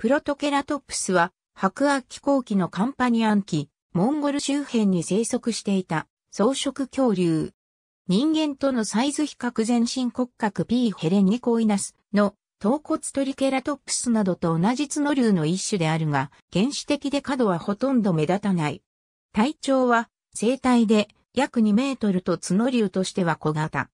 プロトケラトプスは白亜紀後期のカンパニアン紀、モンゴル周辺に生息していた草食恐竜。人間とのサイズ比較全身骨格 P. ヘレニコイナスの頭骨トリケラトプスなどと同じ角竜の一種であるが、原始的で角はほとんど目立たない。体長は正体で約2メートルと角竜としては小型。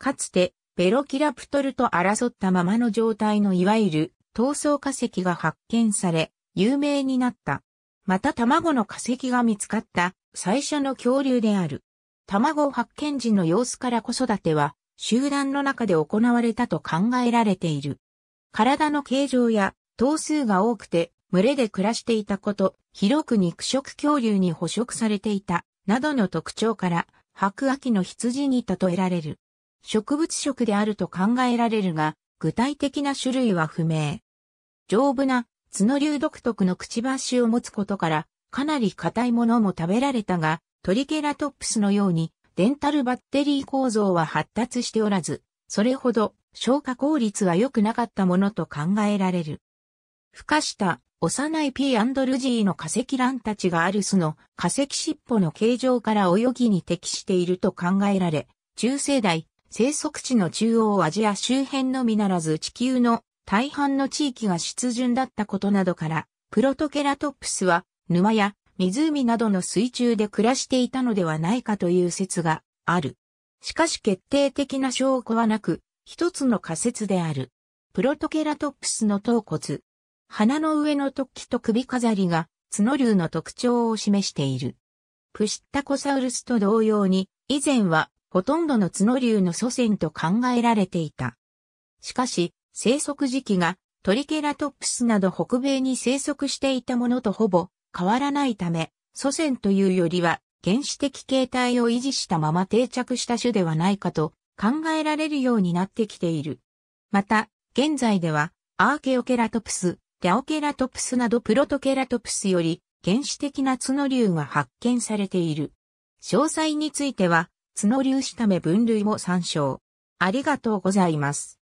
かつてベロキラプトルと争ったままの状態のいわゆる闘争化石が発見され、有名になった。また卵の化石が見つかった最初の恐竜である。卵発見時の様子から子育ては集団の中で行われたと考えられている。体の形状や頭数が多くて群れで暮らしていたこと、広く肉食恐竜に捕食されていた、などの特徴から白亜紀の羊に例えられる。植物食であると考えられるが、具体的な種類は不明。丈夫な角竜独特のくちばしを持つことから、かなり硬いものも食べられたが、トリケラトプスのようにデンタルバッテリー構造は発達しておらず、それほど消化効率は良くなかったものと考えられる。孵化した幼い P. ルジーの化石卵たちがアルスの化石尻尾の形状から泳ぎに適していると考えられ、中生代、生息地の中央アジア周辺のみならず地球の大半の地域が湿潤だったことなどから、プロトケラトプスは沼や湖などの水中で暮らしていたのではないかという説がある。しかし決定的な証拠はなく、一つの仮説である。プロトケラトプスの頭骨。鼻の上の突起と首飾りが角竜の特徴を示している。プシッタコサウルスと同様に、以前はほとんどの角竜の祖先と考えられていた。しかし、生息時期がトリケラトプスなど北米に生息していたものとほぼ変わらないため、祖先というよりは原始的形態を維持したまま定着した種ではないかと考えられるようになってきている。また、現在ではアーケオケラトプス、ラオケラトプスなどプロトケラトプスより原始的な角竜が発見されている。詳細については角竜下目分類も参照。ありがとうございます。